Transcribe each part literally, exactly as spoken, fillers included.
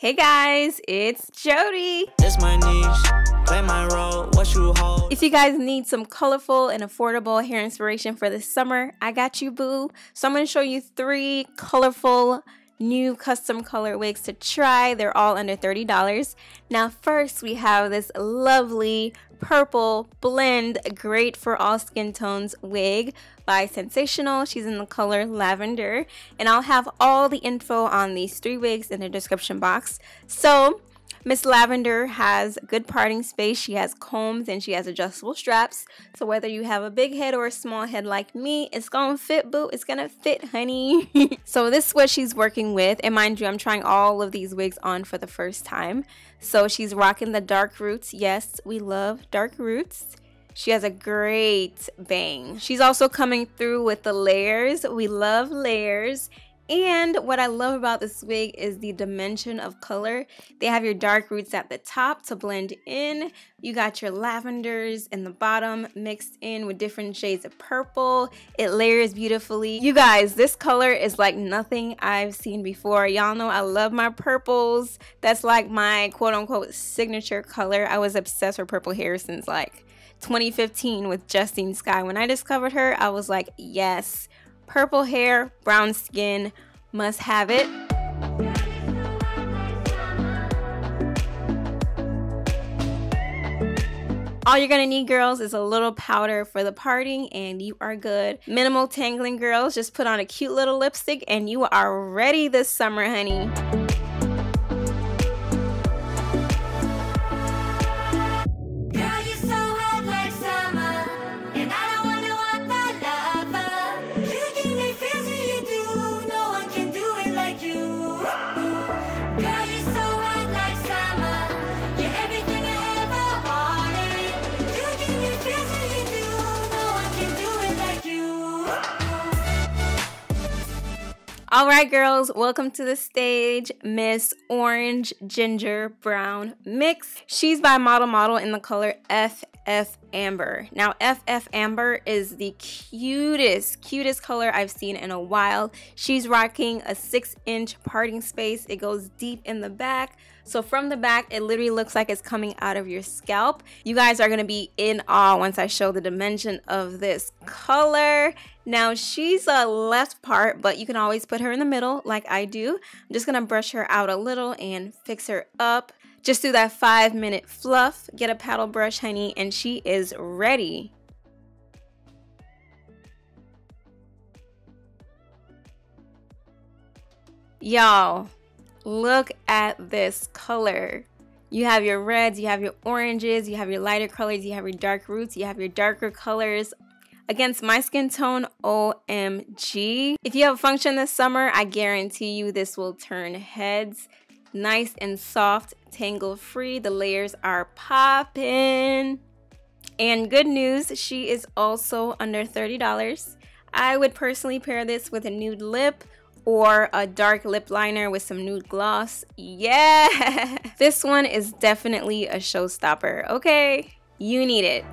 Hey guys, it's Jodi. It's my niche. Play my role. What you hold. If you guys need some colorful and affordable hair inspiration for this summer, I got you, boo. So I'm going to show you three colorful new custom color wigs to try. They're all under thirty dollars. Now first we have this lovely purple blend, great for all skin tones wig by Sensational. She's in the color lavender, and I'll have all the info on these three wigs in the description box. So Miss Lavender has good parting space, she has combs, and she has adjustable straps. So whether you have a big head or a small head like me, it's gonna fit, boo. It's gonna fit, honey. So this is what she's working with. And mind you, I'm trying all of these wigs on for the first time. So she's rocking the dark roots. Yes, we love dark roots. She has a great bang. She's also coming through with the layers. We love layers. And what I love about this wig is the dimension of color. They have your dark roots at the top to blend in. You got your lavenders in the bottom mixed in with different shades of purple. It layers beautifully. You guys, this color is like nothing I've seen before. Y'all know I love my purples. That's like my quote-unquote signature color. I was obsessed with purple hair since like twenty fifteen with Justine Sky. When I discovered her, I was like, yes. Purple hair, brown skin, must have it. All you're gonna need, girls, is a little powder for the parting and you are good. Minimal tangling, girls. Just put on a cute little lipstick and you are ready this summer, honey. All right, girls, welcome to the stage, Miss Orange Ginger Brown Mix. She's by Model Model in the color F F Amber. Now, F F Amber is the cutest, cutest color I've seen in a while. She's rocking a six-inch parting space. It goes deep in the back. So from the back, it literally looks like it's coming out of your scalp. You guys are going to be in awe once I show the dimension of this color. Now she's a left part, but you can always put her in the middle like I do. I'm just gonna brush her out a little and fix her up. Just do that five minute fluff, get a paddle brush, honey, and she is ready. Y'all, look at this color. You have your reds, you have your oranges, you have your lighter colors, you have your dark roots, you have your darker colors. Against my skin tone, O M G. If you have a function this summer, I guarantee you this will turn heads. Nice and soft, tangle free. The layers are popping. And good news, she is also under thirty dollars. I would personally pair this with a nude lip or a dark lip liner with some nude gloss. Yeah! This one is definitely a showstopper, okay? You need it.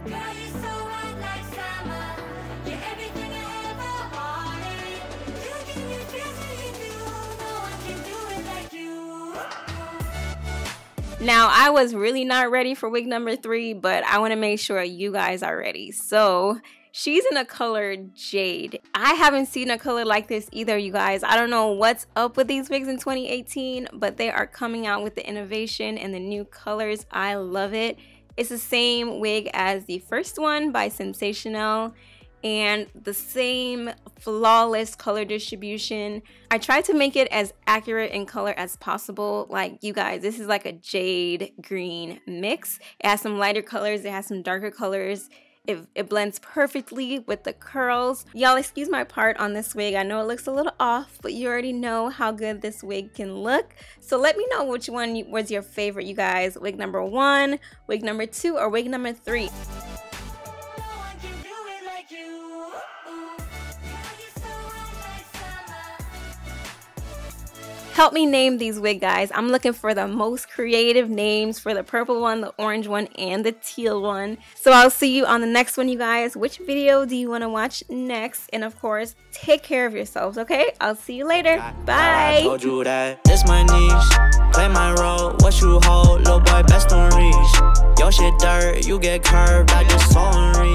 Now, I was really not ready for wig number three, but I want to make sure you guys are ready. So she's in a color jade. I haven't seen a color like this either, you guys. I don't know what's up with these wigs in twenty eighteen, but they are coming out with the innovation and the new colors. I love it. It's the same wig as the first one by Sensationnel, and the same flawless color distribution. I tried to make it as accurate in color as possible. Like, you guys, this is like a jade green mix. It has some lighter colors, it has some darker colors. It, it blends perfectly with the curls. Y'all, excuse my part on this wig. I know it looks a little off, but you already know how good this wig can look. So let me know which one was your favorite, you guys. Wig number one, wig number two, or wig number three. Help me name these wig, guys. I'm looking for the most creative names for the purple one, the orange one, and the teal one. So I'll see you on the next one, you guys. Which video do you want to watch next? And of course, take care of yourselves, okay? I'll see you later. Bye. I told you that. It's my niche. Play my role. low boy, best on reach. Your shit dirt, you get curved, I just saw and reach.